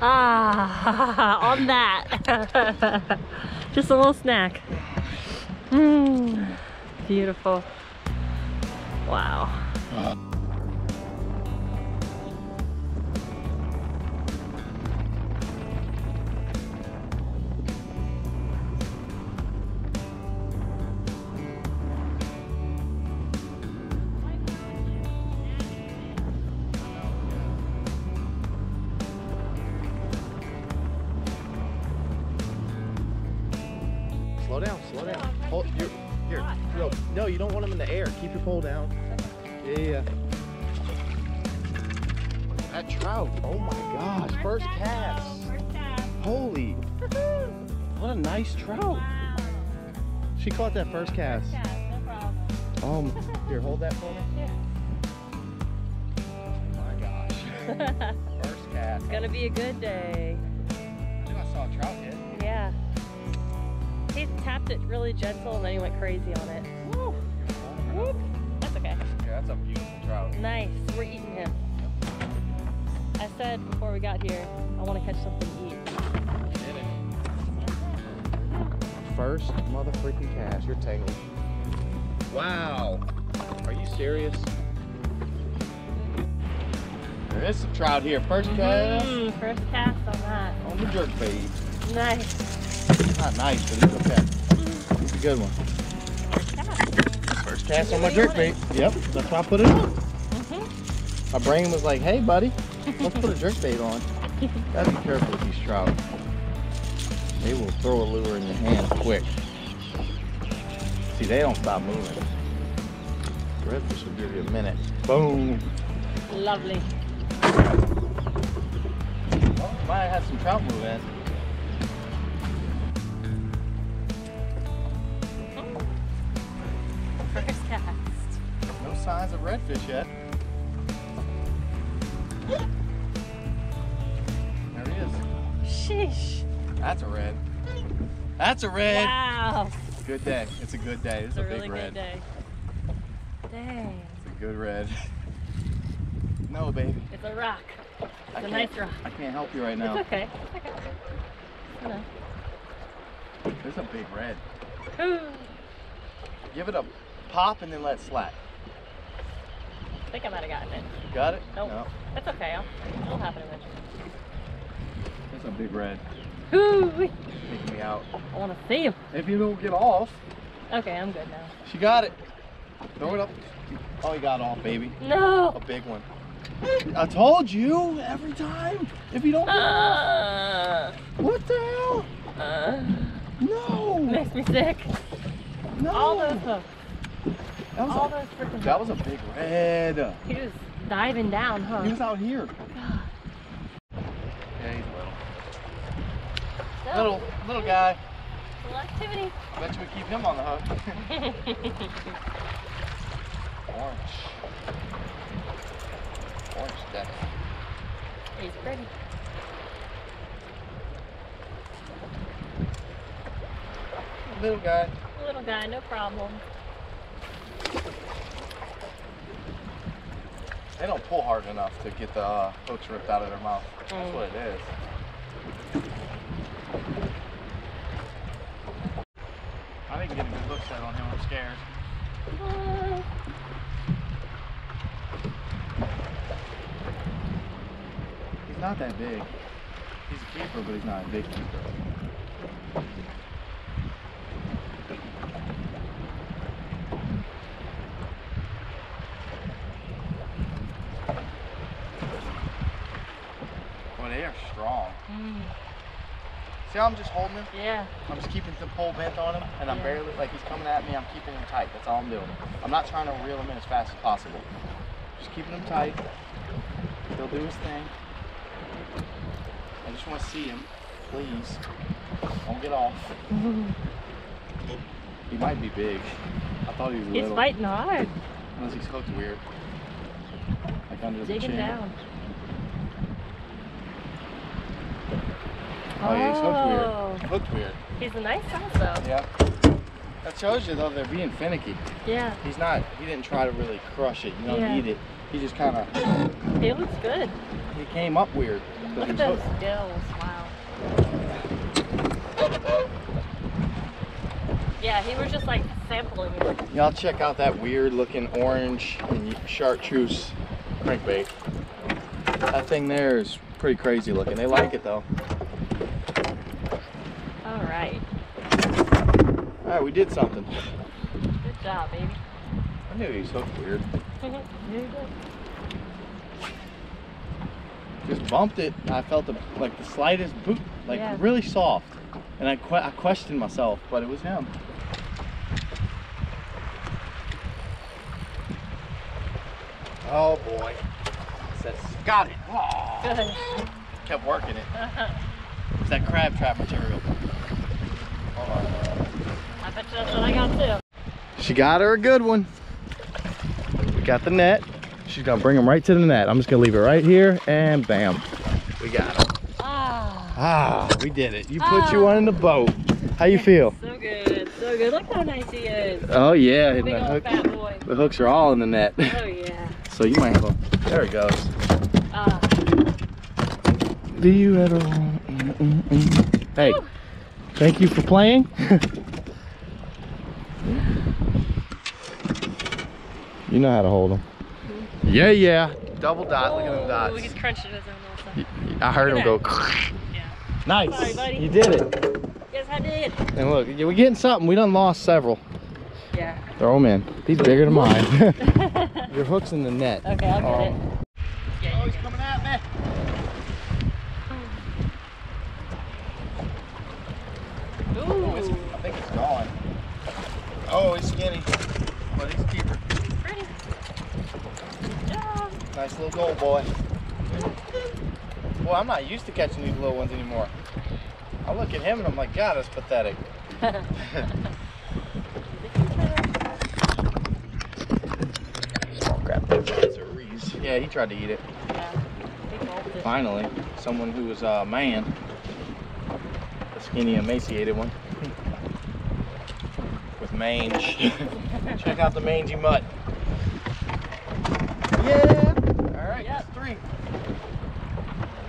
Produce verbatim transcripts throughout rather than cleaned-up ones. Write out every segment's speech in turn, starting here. Ah, on that. Just a little snack. Mm, beautiful. Wow. Uh. Slow down, slow down. Hold, you're, here, no, no, you don't want them in the air. Keep your pole down. Yeah. That trout, oh my gosh, first, first cast. First cast. Holy, what a nice trout. Wow. She caught that first cast. First cast, no problem. Um, here, hold that for me. Yeah. Oh my gosh. First cast. It's gonna be a good day. I knew I saw a trout hit. Yeah. He tapped it really gentle and then he went crazy on it. Woo! Whoop. That's okay. Yeah, that's a beautiful trout. Nice. We're eating him. I said before we got here, I want to catch something to eat. You did it. First mother freaking cast. You're tangled. Wow. Are you serious? There is some trout here. First cast. Mm, first cast on that. On the jerk bait. Nice. Not nice, but it's okay. It's a good one. First cast. First cast on my jerk bait. Yep, that's why I put it on. Mm-hmm. My brain was like, hey buddy, let's put a jerk bait on. Gotta be careful with these trout. They will throw a lure in your hand quick. See, they don't stop moving. Redfish will give you a minute. Boom. Lovely. Well, might have had some trout move in. First cast. No signs of redfish yet. There he is. Sheesh. That's a red. That's a red. Wow. Good day. It's a good day. It's, it's a, a really big red. Good day. Dang. It's a good red. No, baby. It's a rock. It's I a nice rock. I can't help you right now. It's okay. It's okay. Hello. There's a big red. Ooh. Give it a pop and then let it slack. I think I might have gotten it. You got it? Nope. No. That's okay. I'll, it'll happen eventually. That's a big red. Ooh. Take me out. I want to see him. If you don't get off. Okay, I'm good now. She got it. Throw it up. Oh, he got off, baby. No. A big one. I told you every time. If you don't. Uh, what the hell? Uh, no. Makes me sick. No. All those hooks. That was, All a, those freaking that was a big red. He was diving down, huh? He was out here. God. Yeah, he's little. So, little, little guy. Little activity. I bet you would keep him on the hook. Orange. Orange deck. He's pretty. Little guy. Little guy, no problem. They don't pull hard enough to get the uh, hooks ripped out of their mouth. Mm. That's what it is. I didn't get a good look set on him. I'm scared. Uh. He's not that big. He's a keeper, but he's not a big keeper. Strong. Mm. See how I'm just holding him? Yeah. I'm just keeping the pole bent on him, and I'm yeah. barely, like he's coming at me, I'm keeping him tight. That's all I'm doing. I'm not trying to reel him in as fast as possible. Just keeping him tight. He'll do his thing. I just want to see him. Please. Don't get off. He might be big. I thought he was little. He's biting hard. Unless he's hooked weird. Like under the chin. Digging down. Oh, yeah, he's hooked weird. Hooked weird. He's a nice size though. Yeah. That shows you though they're being finicky. Yeah. He's not. He didn't try to really crush it. You know, yeah. eat it. He just kind of. He looks good. He came up weird. Look at those dills, wow. Yeah, he was just like sampling it. Y'all check out that weird looking orange and chartreuse crankbait. That thing there is pretty crazy looking. They like it though. All right. All right, we did something. Good job, baby. I knew he was hooked weird. Just bumped it. I felt the, like the slightest boot, like yeah. really soft, and I, que I questioned myself, but it was him. Oh boy! I said, got it. Oh. Good. Kept working it. It's that crab trap material. Oh. I bet you that's what I got too. She got her a good one. We got the net. She's gonna bring them right to the net. I'm just gonna leave it right here, and bam, we got him. Ah, ah we did it. You put ah. you one in the boat. How you feel? So good, so good. Look how nice he is. Oh yeah, and the, hook, fat boy. the hooks are all in the net. Oh yeah. So you might have a. There it goes. Ah. Do you ever? Mm, mm, mm. Hey, Woo. Thank you for playing. You know how to hold them. Yeah, yeah. Double dot. Oh, look at them dots. He's crunching his own little. I heard him go. Yeah. Nice. Sorry, buddy. You did it. Yes, I did. And look, we're getting something. We done lost several. Yeah. Throw them in. These bigger than mine. Your hook's in the net. Okay, I'll get um, it. Yeah, oh, he's coming at me. Ooh. Oh, it's, I think it's gone. Oh, he's skinny. But he's a keeper. He's pretty. Nice little gold boy. Well, I'm not used to catching these little ones anymore. I look at him and I'm like, God, that's pathetic. Small crab. Yeah, he tried to eat it. Yeah, he Finally, someone who was a uh, man. A skinny, emaciated one. With mange. Check out the mangy mutt. Yeah! Alright, yep. That's three.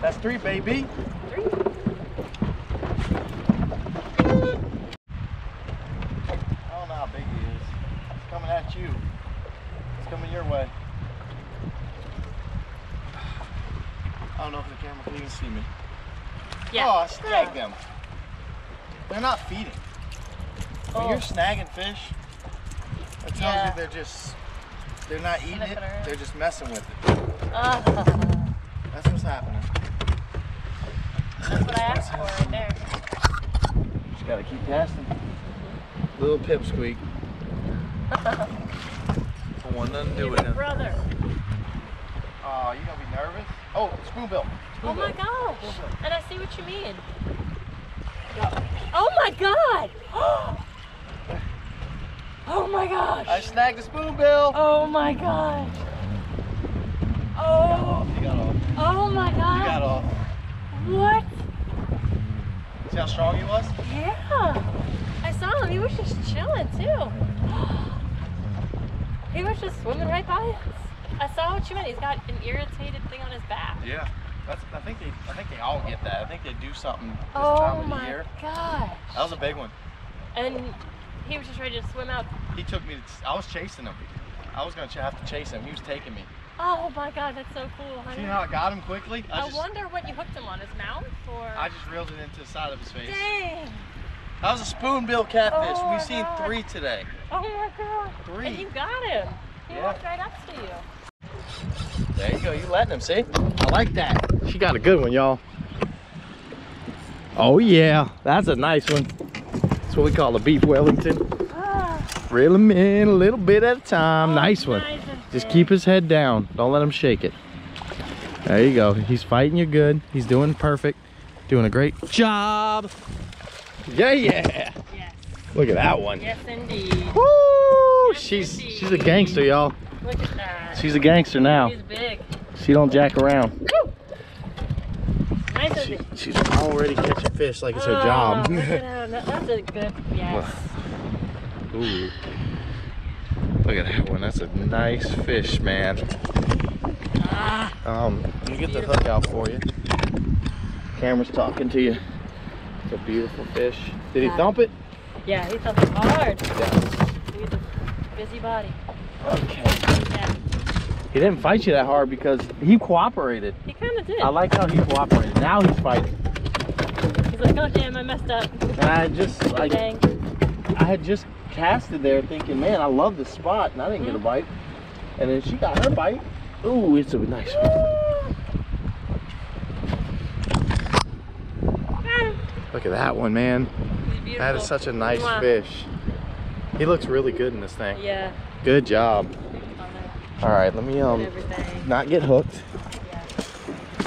That's three, baby. Three. I don't know how big he is. It's coming at you. It's coming your way. I don't know if the camera can even see me. Yeah. Oh, I snagged yeah. them. They're not feeding. Oh. When you're snagging fish, it tells yeah. you they're just... They're not eating it, they're just messing with it. Uh, That's what's happening. That's what I asked for right there. Just gotta keep casting. Little pipsqueak. Don't want nothing to do with him. Brother. Oh, you're gonna be nervous? Oh, spoonbill. Oh my gosh. And I see what you mean. Oh my god! Oh my gosh! I snagged a spoonbill! Oh my gosh! Oh! You got off. You got off. Oh my gosh! You got off. What? See how strong he was? Yeah! I saw him. He was just chilling too. He was just swimming right by us. I saw what you meant. He's got an irritated thing on his back. Yeah. That's, I think they. I think they all get that. I think they do something this oh time of the year. Oh my gosh! That was a big one. And. He was just ready to swim out. He took me to, I was chasing him. I was going to have to chase him. He was taking me. Oh my God, that's so cool. Honey. See how I got him quickly? I, I just, wonder what you hooked him on, his mouth? Or? I just reeled it into the side of his face. Dang. That was a spoonbill catfish. Oh We've seen God. three today. Oh my God. Three. And you got him. He yeah. walked right up to you. There you go. You letting him, see? I like that. She got a good one, y'all. Oh yeah, that's a nice one. That's what we call a beef Wellington. Ah. Reel him in a little bit at a time. Oh, nice one. Nice Just keep his head down. Don't let him shake it. There you go. He's fighting you good. He's doing perfect. Doing a great job. Yeah, yeah. Yes. Look at that one. Yes, indeed. Woo! Yes, she's indeed. She's a gangster, y'all. Look at that. She's a gangster now. She's big. She don't jack around. Woo! Nice she, she's already catching fish like it's oh, her job. Look at her. That's a good, yes. Ooh. Look at that one. That's a nice fish, man. Ah, um, let me get the hook out for you. Camera's talking to you. It's a beautiful fish. Did yeah. he thump it? Yeah, he thumped it hard. Yes. He's a busy body. Okay. Yeah. He didn't fight you that hard because he cooperated. He kind of did. I like how he cooperated. Now he's fighting. He's like, oh damn, I messed up. And I just, like, I had just casted there thinking, man, I love this spot, and I didn't mm-hmm. get a bite. And then she got her bite. Ooh, it's a nice one. Look at that one, man. That is such a nice wow. fish. He looks really good in this thing. Yeah. Good job. All right, let me um not get hooked. Yeah.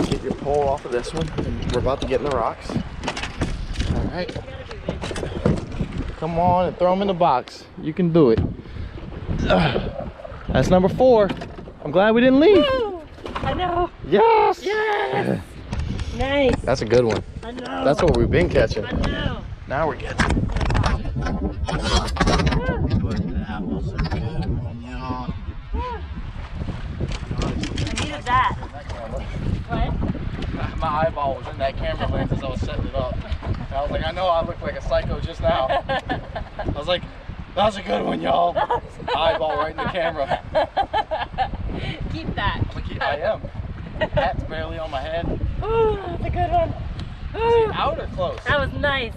Get your pole off of this one. We're about to get in the rocks. All right. Come on and throw them in the box. You can do it. Uh, that's number four. I'm glad we didn't leave. Woo! I know. Yes. Yes. Nice. That's a good one. I know. That's what we've been catching. I know. Now we're getting it. That was a good one, y'all. That. What? My, my eyeball was in that camera lens as I was setting it up. And I was like, I know I look like a psycho just now. I was like, that was a good one, y'all. Eyeball right in the camera. Keep that. I, keep, I am. That's barely on my head. Ooh, that's a good one. Was he out or close? That was nice.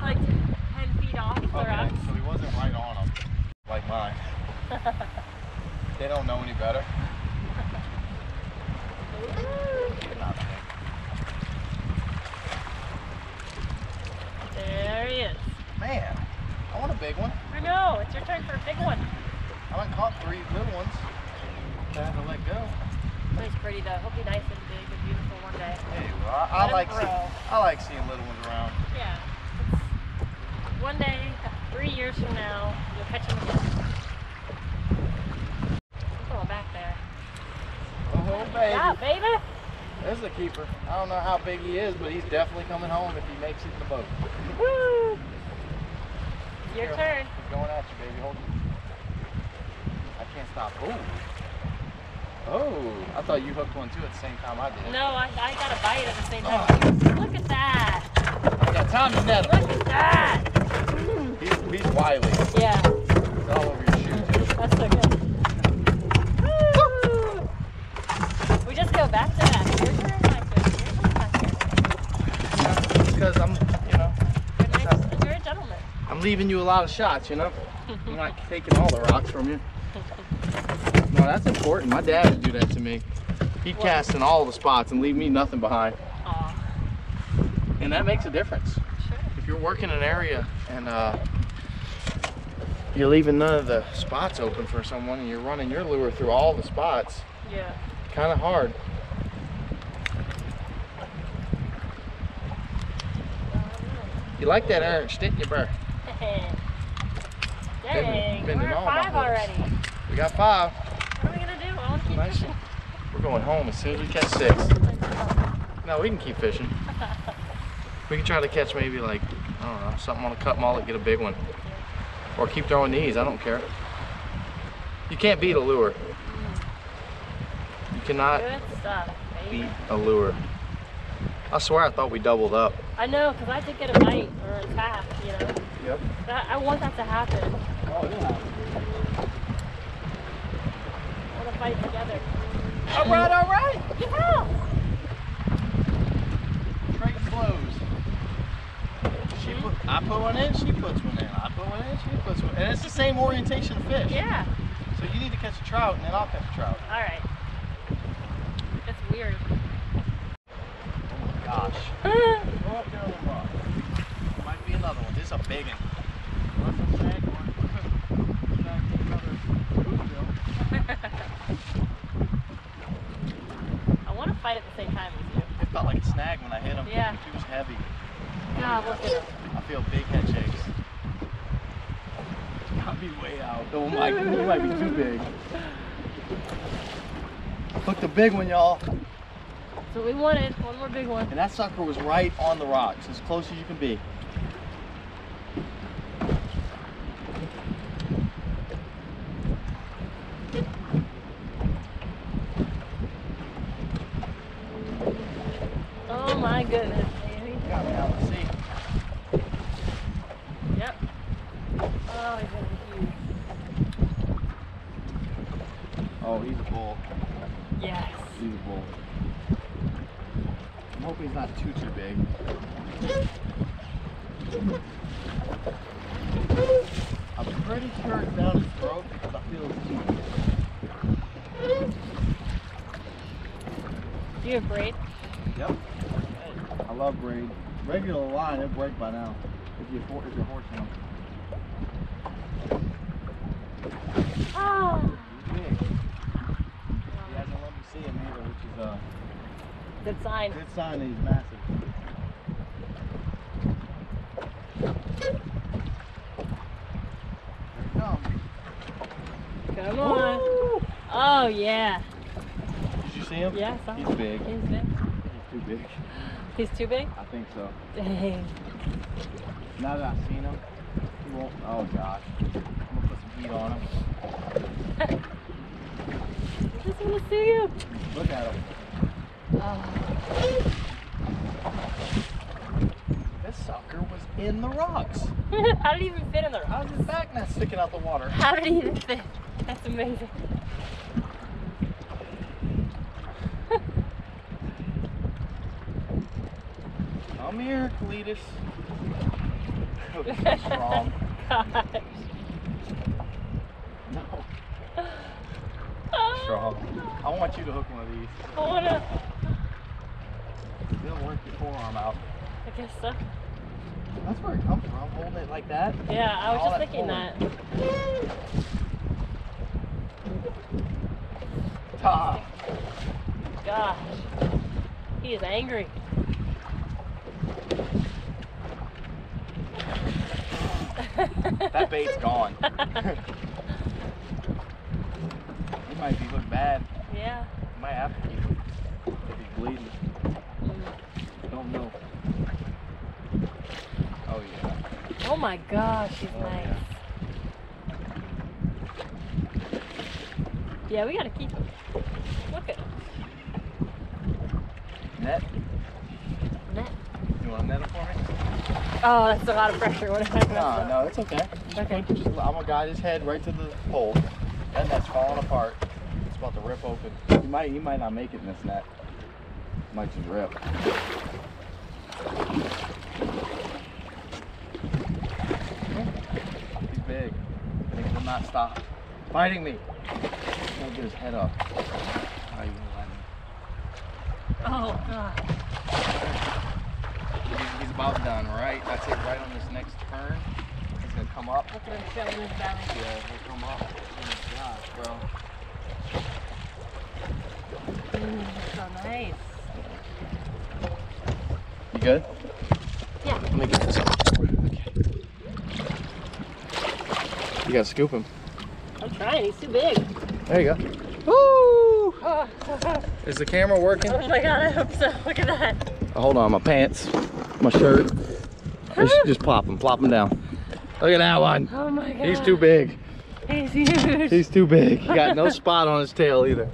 Like ten feet off the rocks. So he wasn't right on them, like mine. They don't know any better. There he is. Man, I want a big one. I know, it's your turn for a big one. I haven't caught three little ones. I had to let go. He's pretty though. He'll be nice and big and beautiful one day. Hey, well, I, I, like see, I like seeing little ones around. Yeah. It's one day, three years from now, you'll catch him again. Baby. Yeah, baby. This is a keeper. I don't know how big he is, but he's definitely coming home if he makes it in the boat. Woo! Your Careful. turn. He's going at you, baby. Hold on. I can't stop. Ooh. Oh, I thought you hooked one too at the same time I did. No, I, I got a bite at the same time. Oh. Look at that. I got Tommy Nettle. Look at that. Mm. He's, he's wily. Yeah. He's all over your shoe, too. That's so good. Just go back to that. Your turn, my turn. Back there. Because I'm, you know, you're, nice, I'm, you're a gentleman. I'm leaving you a lot of shots, you know. I'm not taking all the rocks from you. No, that's important. My dad would do that to me. He'd what? cast in all the spots and leave me nothing behind. Aww. And that makes a difference. Sure. If you're working an area and uh, you're leaving none of the spots open for someone, and you're running your lure through all the spots. Yeah. Kind of hard. You like that orange, didn't you, Burr? Dang, bending, we're at five already. We got five. What are we gonna do? I want to keep nice. fishing. We're going home as soon as we catch six. No, we can keep fishing. We can try to catch maybe like, I don't know, something on a cut mullet, get a big one, or keep throwing these. I don't care. You can't beat a lure. Cannot stuff, beat a lure. I swear I thought we doubled up. I know, because I did get a bite or a tap, you know. Yep. That, I want that to happen. Oh, yeah. I want to fight together. All right, all right. Yeah. Trade flows. She put, I put one in, she puts one in. I put one in, she puts one in. And it's the same orientation of fish. Yeah. So you need to catch a trout, and then I'll catch a trout. All right. Weird. Oh my gosh. Go up there on the rock. Might be another one. This is a big one. That's a big one. I want to fight at the same time as you. It felt like a snag when I hit him. Yeah. It was heavy. Yeah, we'll get him. I feel big head shakes. I'll be way out. Oh my, he might be too big. Hooked a big one, y'all. So we wanted one more big one. And that sucker was right on the rocks, as close as you can be. Oh my goodness, man. He's probably out to sea. Yep. Oh, he's going to be huge. Oh, he's a bull. Yes. He's a bull. I'm hoping he's not too, too big. I'm pretty sure it's down his throat because I feel his teeth. Do you have braid? Yep. I love braid. Regular line, it'll break by now. If you if your horse now. Oh. He's big. He hasn't let me see him either, which is a good sign. Good sign that he's massive. Come on. Woo! Oh, yeah. Did you see him? Yeah, I saw him. He's big. He's big. He's too big. He's too big? I think so. Dang. Now that I've seen him, he won't. Oh, gosh. I'm going to put some heat on him. I just want to see you. Look at him. Oh. This sucker was in the rocks. How did he even fit in there? How's his back not sticking out the water? How did he even fit? That's amazing. Come here, Cletus. That's wrong. Gosh. No. Strong. I want you to hook one of these. I wanna. It'll work your forearm out. I guess so. That's where it comes from, holding it like that. Yeah, I was just thinking that. Top. Gosh, he is angry. That bait's gone. He might be looking bad. Yeah. He might have to be. He's bleeding. Mm. Don't know. Oh yeah. Oh my gosh, he's oh, nice. Yeah. Yeah, we gotta keep him. Look at him. Net. Net. You want to net him for me? Oh, that's a lot of pressure. What happened? No, no, it's okay. Just okay. Put, just, I'm gonna guide his head right to the pole. That net's falling apart. It's about to rip open. You might, you might not make it in this net. It might just rip. He's big. And he will not stop biting me. I'll get his head up. Oh, you won't let me. Oh, God. He's, he's about done, right? That's it, right on this next turn. He's going to come up. Look at him showing his belly. Yeah, he'll come up. Oh, my gosh, bro. Ooh, so nice. You good? Yeah. Let me get this up. Okay. You got to scoop him. I'm trying. He's too big. There you go. Woo! Oh. Is the camera working? Oh my God, I hope so. Look at that. Oh, hold on, my pants, my shirt. Just, just plop them, plop them down. Look at that one. Oh my God. He's too big. He's huge. He's too big. He got no spot on his tail either.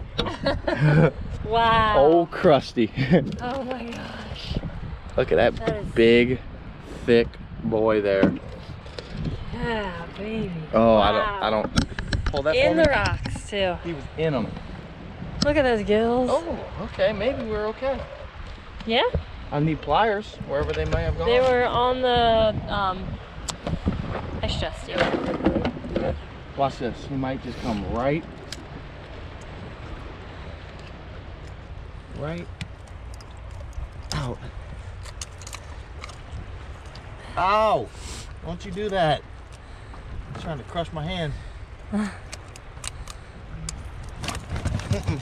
Wow. Old crusty. Oh my gosh. Look at that, that is... big, thick boy there. Yeah, baby. Oh, wow. I don't. I don't. Hold that in the rocks. Too. He was in them. Look at those gills. Oh, okay. Maybe we're okay. Yeah? I need pliers, wherever they may have gone. They were on the, um, I stressed you. Watch this. He might just come right. Right. Out. Ow! Don't you do that. I'm trying to crush my hand. I'm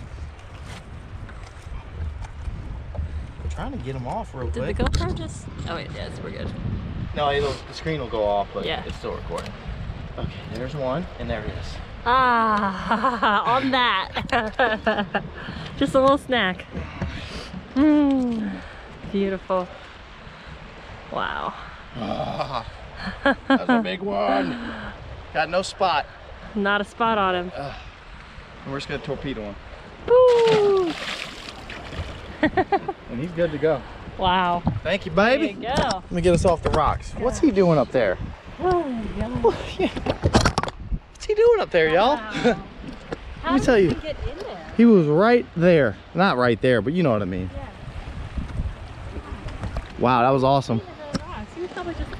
trying to get them off real quick. Did the GoPro just... Oh, it does. We're good. No, it'll, the screen will go off, but yeah. It's still recording. Okay, there's one, and there it is. Ah, on that. Just a little snack. Mm, beautiful. Wow. Ah, that's a big one. Got no spot. Not a spot on him. Uh, And we're just gonna torpedo him. Woo! And he's good to go. Wow. Thank you, baby. There you go. Let me get us off the rocks. What's he doing up there? Oh, yeah. What's he doing up there, y'all? Wow. Let me tell you. How did he get in there? He was right there. Not right there, but you know what I mean. Yeah. Wow, that was awesome. He was probably just